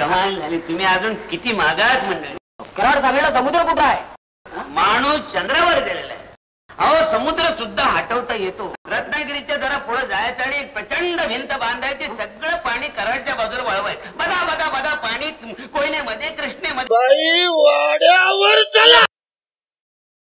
कमाल झाली, तुम्ही अजून किती मागात मंडळी. कराड झालेला समुद्र कुठं आहे? माणूस चंद्रावर गेलेला आहे. अहो समुद्र सुद्धा हटवता येतो. रत्नागिरीच्या जरा पुढे जायचं आणि प्रचंड भिंत बांधायची, सगळं पाणी कराडच्या बाजूला वळवायचं. बदा बदा बदा पाणी कोयनेमध्ये कृष्णेमध्ये वाड्यावर चला.